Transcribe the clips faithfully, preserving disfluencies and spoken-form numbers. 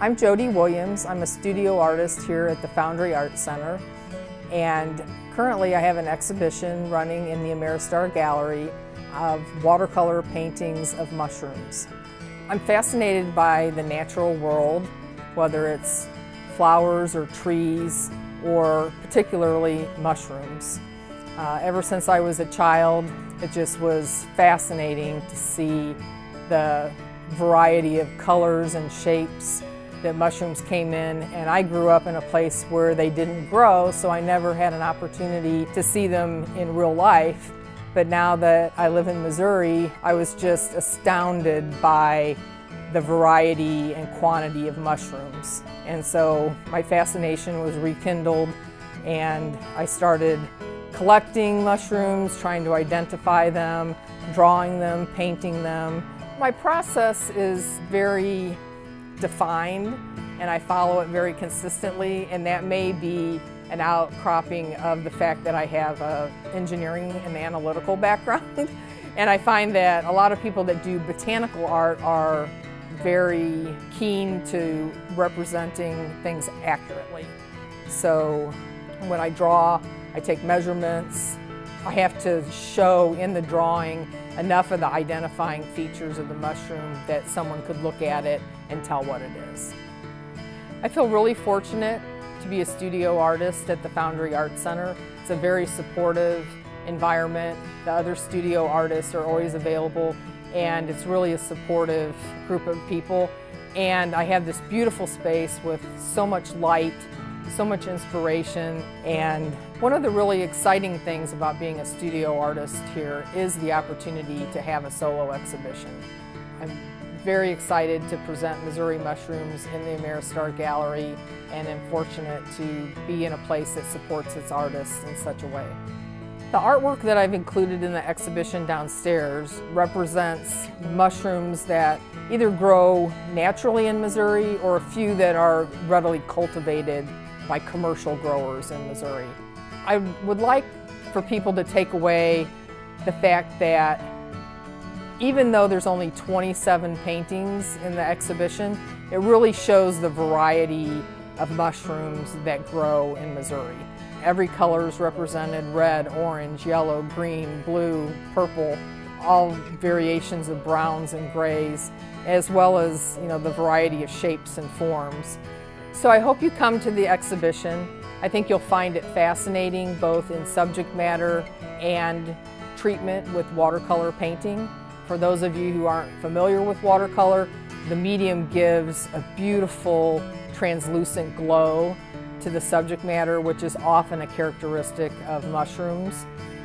I'm Jody Williams. I'm a studio artist here at the Foundry Art Centre, and currently I have an exhibition running in the Ameristar Gallery of watercolor paintings of mushrooms. I'm fascinated by the natural world, whether it's flowers or trees or particularly mushrooms. Uh, ever since I was a child, it just was fascinating to see the variety of colors and shapes that mushrooms came in, and I grew up in a place where they didn't grow, so I never had an opportunity to see them in real life. But now that I live in Missouri, I was just astounded by the variety and quantity of mushrooms. And so my fascination was rekindled, and I started collecting mushrooms, trying to identify them, drawing them, painting them. My process is very defined, and I follow it very consistently, and that may be an outcropping of the fact that I have an engineering and analytical background. And I find that a lot of people that do botanical art are very keen to representing things accurately. So when I draw, I take measurements. I have to show in the drawing enough of the identifying features of the mushroom that someone could look at it and tell what it is. I feel really fortunate to be a studio artist at the Foundry Art Centre. It's a very supportive environment. The other studio artists are always available, and it's really a supportive group of people. And I have this beautiful space with so much light, so much inspiration, and one of the really exciting things about being a studio artist here is the opportunity to have a solo exhibition. I'm very excited to present Missouri mushrooms in the Ameristar Gallery, and am fortunate to be in a place that supports its artists in such a way. The artwork that I've included in the exhibition downstairs represents mushrooms that either grow naturally in Missouri or a few that are readily cultivated by commercial growers in Missouri. I would like for people to take away the fact that even though there's only twenty-seven paintings in the exhibition, it really shows the variety of mushrooms that grow in Missouri. Every color is represented: red, orange, yellow, green, blue, purple, all variations of browns and grays, as well as, you know, the variety of shapes and forms. So I hope you come to the exhibition. I think you'll find it fascinating, both in subject matter and treatment with watercolor painting. For those of you who aren't familiar with watercolor, the medium gives a beautiful translucent glow to the subject matter, which is often a characteristic of mushrooms.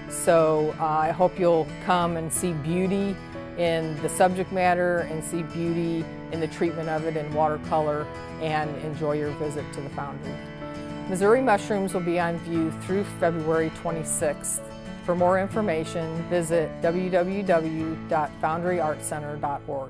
So uh, I hope you'll come and see beauty in the subject matter and see beauty in the treatment of it in watercolor, and enjoy your visit to the Foundry. Missouri mushrooms will be on view through February twenty-sixth. For more information, visit w w w dot foundry art center dot org.